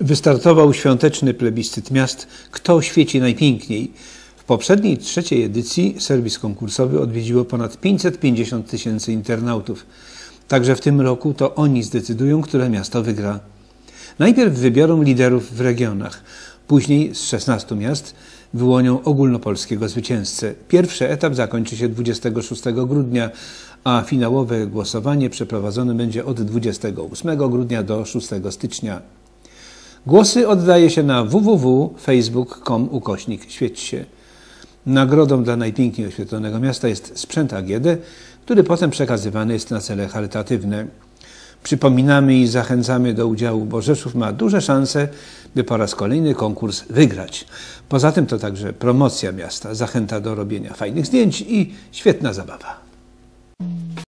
Wystartował świąteczny plebiscyt miast Kto Świeci Najpiękniej. W poprzedniej trzeciej edycji serwis konkursowy odwiedziło ponad 550 tysięcy internautów. Także w tym roku to oni zdecydują, które miasto wygra. Najpierw wybiorą liderów w regionach. Później z 16 miast wyłonią ogólnopolskiego zwycięzcę. Pierwszy etap zakończy się 26 grudnia, a finałowe głosowanie przeprowadzone będzie od 28 grudnia do 6 stycznia. Głosy oddaje się na www.facebook.com/świećsie. Nagrodą dla najpiękniej oświetlonego miasta jest sprzęt AGD, który potem przekazywany jest na cele charytatywne. Przypominamy i zachęcamy do udziału, bo Rzeszów ma duże szanse, by po raz kolejny konkurs wygrać. Poza tym to także promocja miasta, zachęta do robienia fajnych zdjęć i świetna zabawa.